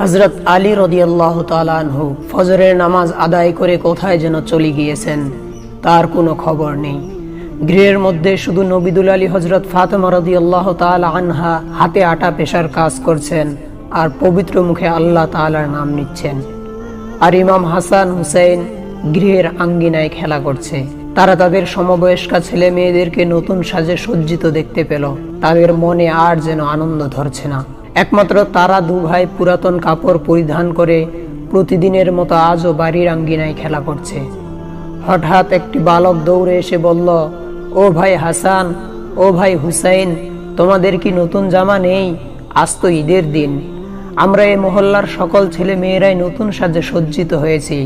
हजरत आली रदियल्लाहु ताआला अन्हु फजरेर नामाज आदाय करे कोथाय जेन चले गियेछेन तार कोनो खबर नेई। गृहेर मध्य शुधु नबीदुल आली हजरत फातिमा रदियल्लाहु ताआला आनहा हाथे आटा पेशार काज करछेन आर पवित्र मुखे आल्लाह ताआलार नाम निच्छेन। आर इमाम हासान हुसाइन गृहेर आंगिनाय खेला करछे। तारा तादेर समबयस्क छेले मेयेदेरके नतुन साजे सज्जित देखते पेल। तादेर मने आर जेन आनंद धरछे ना। एकमात्र तारा दु भाई पुरातन कापड़ परिधान करे प्रतिदिनेर मतो आजो बाड़ीर आंगिनाय खेला करछे। हठात् एकटी बालक दौड़े एसे बोल्ल, ओ भाई हासान, ओ भाई हुसाइन, तोमादेर कि नतुन जामा नेई? आज तो ईदेर दिन, आमरा ए मोहल्लार सकल छेले मेयेराई नतुन साजे सज्जित हयेछि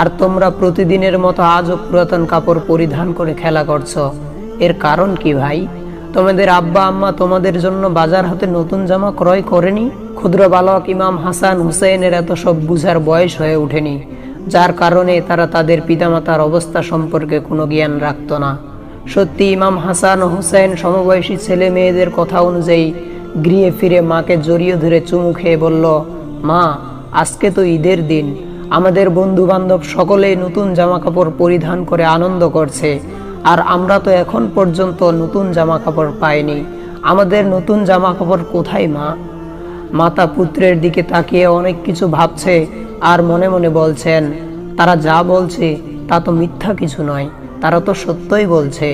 आर तोमरा प्रतिदिनेर मतो आजो पुरातन कापड़ परिधान करे खेला करछो, एर कारण कि भाई? तोमादेर आब्बा आम्मा तोमादेर जन्य बाजार हते नतुन जामा क्रय करेनि? क्षुद्र बालक इमाम हासान हुसाइनेर एत सब बुझार बयस हये उठेनि, जार कारणे तारा तादेर पितामातार अवस्था सम्पर्के कोनो ज्ञान राखतो ना। सत्यि इमाम हासान ओ हुसाइन समबयसी छेले मेयेदेर कथा अनुयायी गृहे फिरे माके जड़िये धरे चुमु खेये बोल्ल, मा, आजके तो ईदेर दिन, आमादेर बंधु बान्धव सकलेई नतुन जामा कापड़ परिधान करे आनंद करछे आर आमरा तो एखन पर्यन्त नतुन जामा कापड़ पाइनि। आमादेर नतुन जामा कापड़ कोथाय मा? माता पुत्रेर दिके ताकिये अनेक किछु भाबछे आर मने मने बोलछेन, तारा जा बोलछे ता तो मिथ्या किछु नय, तारा तो सत्यई बोलछे।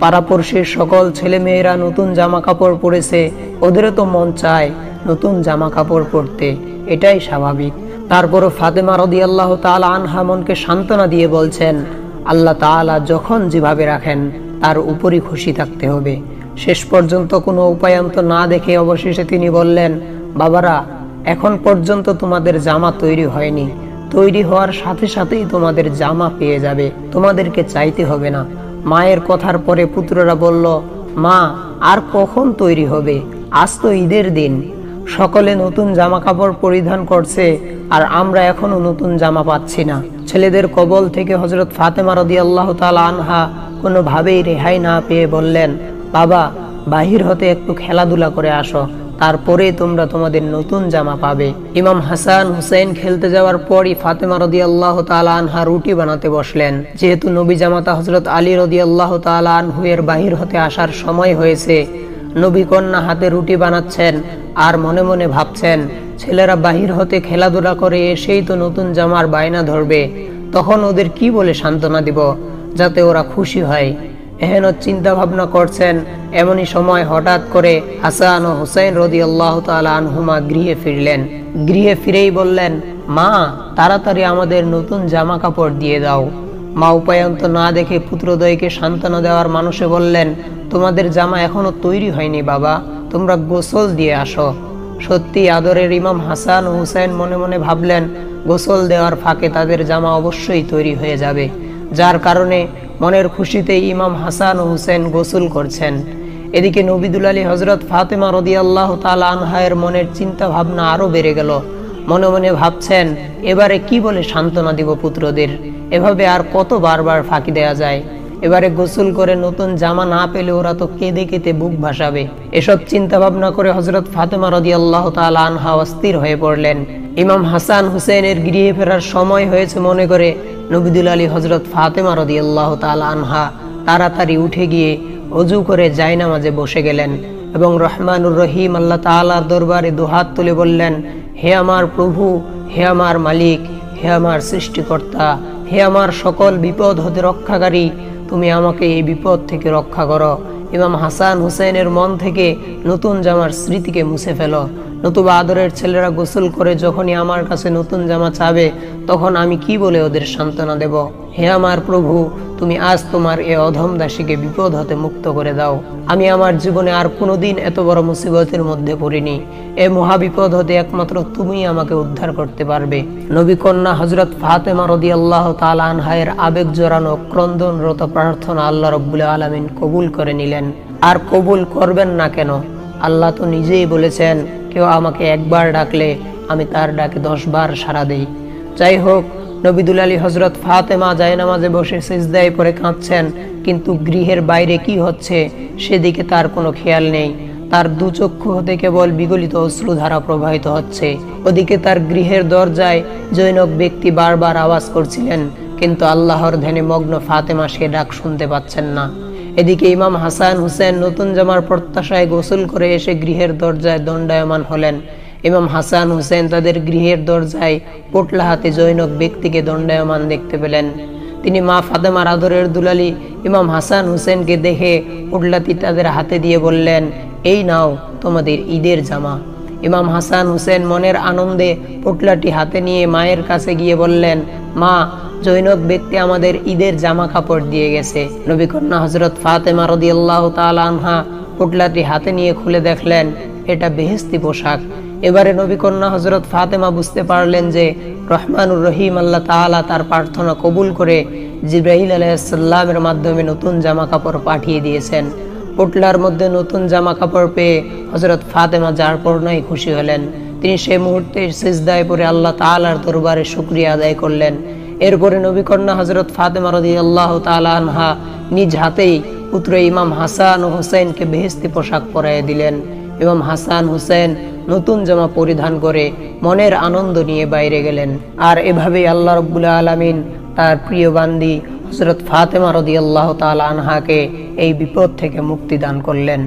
पारापड़शेर सकल छेले मेयेरा नतुन जामा कापड़ परेछे, ओदेरও तो मन चाय नतुन जामा कापड़ पड़ते, एटाई स्वाभाविक। तारपरও फातिमा रदियल्लाहु ताआला आनहा मनके सान्त्वना दिये बोलछेन, आल्लाह ताआला जखन जेभाবে রাখেন তার উপরই খুশি থাকতে হবে। শেষ পর্যন্ত কোনো উপায়ান্ত না দেখে অবশেষে তিনি বললেন, বাবারা, এখন পর্যন্ত তোমাদের জামা তৈরি হয়নি, তৈরি হওয়ার সাথে সাথেই তোমাদের জামা পেয়ে যাবে, তোমাদেরকে চাইতে হবে না। মায়ের কথার পরে পুত্ররা বলল, মা, আর কখন তৈরি হবে? আজ তো ঈদের দিন, সকলে নতুন জামা কাপড় পরিধান করছে আর আমরা এখনো নতুন জামা পাচ্ছি না। ছেলেদের কবল থেকে হযরত ফাতিমা রাদিয়াল্লাহু তাআলা আনহা কোনোভাবেই রেহাই না পেয়ে বললেন, বাবা, বাহির হতে একটু খেলাধুলা করে আসো, তারপরেই তোমরা তোমাদের নতুন জামা পাবে। ইমাম হাসান হুসাইন খেলতে যাওয়ার পরই ফাতিমা রাদিয়াল্লাহু তাআলা আনহা রুটি বানাতে বসলেন। যেহেতু নবী জামাতা হযরত আলী রাদিয়াল্লাহু তাআলা আনহু এর বাহির হতে আসার সময় হয়েছে, নবী কন্যা হাতে রুটি বানাচ্ছেন আর মনে মনে ভাবছেন, ছেলেরা বাহির হতে খেলাধুলা করে এসেই তো নতুন জামার বায়না ধরবে, তখন ওদের কি বলে সান্ত্বনা দিব যাতে ওরা খুশি হয়। এহেন চিন্তা ভাবনা করছেন, এমনই সময় হঠাৎ করে হাসান ও হুসাইন রাদিয়াল্লাহু তাআলা আনহুমা গৃহে ফিরলেন। গৃহে ফিরেই বললেন, মা, তাড়াতাড়ি আমাদের নতুন জামা কাপড় দিয়ে দাও। মা উপায়ন্ত না দেখে পুত্রদ্বয়কে সান্ত্বনা দেওয়ার মানুষে বললেন, তোমাদের জামা এখনো তৈরি হয়নি বাবা, তোমরা গোসল দিয়ে আসো। সত্যি আদরের ইমাম হাসান ও হুসাইন মনে মনে ভাবলেন, গোসল দেওয়ার ফাঁকে তাদের জামা অবশ্যই তৈরি হয়ে যাবে, যার কারণে মনের খুশিতে ইমাম হাসান ও হুসাইন গোসল করছেন। এদিকে নবীদুল আলী হযরত ফাতিমা রাদিয়াল্লাহু তাআলা আনহার মনের চিন্তা ভাবনা আরো বেড়ে গেল। মনে মনে ভাবছেন, এবারে কি বলে সান্ত্বনা দিব পুত্রদের, এভাবে আর কত বারবার ফাঁকি দেয়া যায়, এবারে গোসল করে নতুন জামা না পেলে ওরা তো কেঁদে কেঁদে বুক ভাসাবে। এসব চিন্তা ভাবনা করে হযরত ফাতিমা রাদিয়াল্লাহু তাআলা আনহা অস্থির হয়ে পড়লেন। ইমাম হাসান হুসাইনের গৃহে ফেরার সময় হয়েছে মনে করে নবীদুল আলী হযরত ফাতিমা রাদিয়াল্লাহু তাআলা আনহা তাড়াতাড়ি উঠে গিয়ে ওযু করে জায়নামাজে বসে গেলেন এবং রহমানুর রহিম আল্লাহ তাআলার দরবারে দুহাত তুলে বললেন, হে আমার প্রভু, হে আমার মালিক, হে আমার সৃষ্টিকর্তা, হে আমার সকল বিপদ হতে রক্ষাকারী, তুমি আমাকে এই বিপদ থেকে রক্ষা করো। ইমাম হাসান হুসাইনের মন থেকে নতুন জামার স্মৃতিকে মুছে ফেলো, নতুবা আদরের ছেলেরা গোসল করে যখনই আমার কাছে নতুন জামা চাবে তখন আমি কি বলে ওদের সান্ত্বনা দেব। হে আমার প্রভু, তুমি আজ তোমার এ অধম দাসীকে বিপদ হতে মুক্ত করে দাও। আমি আমার জীবনে আর কোনোদিন এত বড় মুসিবতের মধ্যে পড়িনি, এ মহাবিপদ হতে একমাত্র তুমিই আমাকে উদ্ধার করতে পারবে। নবী কন্যা হযরত ফাতিমা রাদিয়াল্লাহু তাআলা আনহার আবেগ জড়ানো ক্রন্দনরত প্রার্থনা আল্লাহ রাব্বুল আলামিন কবুল করে নিলেন। আর কবুল করবেন না কেন? আল্লাহ তো নিজেই বলেছেন, কেউ আমাকে একবার ডাকলে আমি তার ডাকে 10 বার সাড়া দেই। যাই হোক, নবীদুল আলী হযরত ফাতিমা জায়নামাজে বসে সিজদায় পড়ে কাঁদছেন, কিন্তু গৃহের বাইরে কি হচ্ছে সেদিকে তার কোনো খেয়াল নেই। তার দুচক্ষু হতে কেবল বিগলিত অশ্রুধারা প্রবাহিত হচ্ছে। ওদিকে তার গৃহের দরজায় জৈনক ব্যক্তি বারবার আওয়াজ করছিলেন, কিন্তু আল্লাহর ধ্যানে মগ্ন ফাতেমা সে ডাক শুনতে পাচ্ছেন না। এদিকে ইমাম হাসান হুসাইন নতুন জামার প্রত্যাশায় গোসল করে এসে গৃহের দরজায় দণ্ডায়মান হলেন। ইমাম হাসান হুসাইন তাদের গৃহের দরজায় পোটলা হাতে জৈনক ব্যক্তিকে দণ্ডায়মান দেখতে পেলেন। তিনি মা ফাতেমার আদরের দুলালি ইমাম হাসান হুসাইনকে দেখে পোটলাটি তাদের হাতে দিয়ে বললেন, এই নাও তোমাদের ঈদের জামা। ইমাম হাসান হুসাইন মনের আনন্দে পোটলাটি হাতে নিয়ে মায়ের কাছে গিয়ে বললেন, মা, জৈনক ব্যক্তি আমাদের ঈদের জামা কাপড় দিয়ে গেছে। নবী কন্যা হযরত ফাতিমা রাদিয়াল্লাহু তাআলা আনহা পোটলাটি হাতে নিয়ে খুলে দেখলেন এটা বেহেশতি পোশাক। এবারে নবী কন্যা হযরত ফাতিমা বুঝতে পারলেন যে রহমানুর রহিম আল্লাহ তাআলা তার প্রার্থনা কবুল করে জিবরাইল আলাইহিসসালামের মাধ্যমে নতুন জামা কাপড় পাঠিয়ে দিয়েছেন। পোটলার মধ্যে নতুন জামা কাপড় পেয়ে হযরত ফাতিমা যার পরনাই খুশি হলেন। তিনি সেই মুহূর্তে সিজদায় পড়ে আল্লাহ তাআলার দরবারে শুকরিয়া আদায় করলেন। এরপরে নবী কন্যা হযরত ফাতিমা রাদিয়াল্লাহু তাআলা আনহা নিজ হাতেই পুত্র ইমাম হাসান ও হুসাইনকে বেহেশতি পোশাক পরাইয়ে দিলেন। ইমাম হাসান হুসাইন নতুন জামা পরিধান করে মনের আনন্দ নিয়ে বাইরে গেলেন। আর এভাবেই আল্লাহ রাব্বুল আলামিন তার প্রিয় বান্দী হযরত ফাতিমা রাদিয়াল্লাহু তাআলা আনহাকে এই বিপদ থেকে মুক্তি দান করলেন।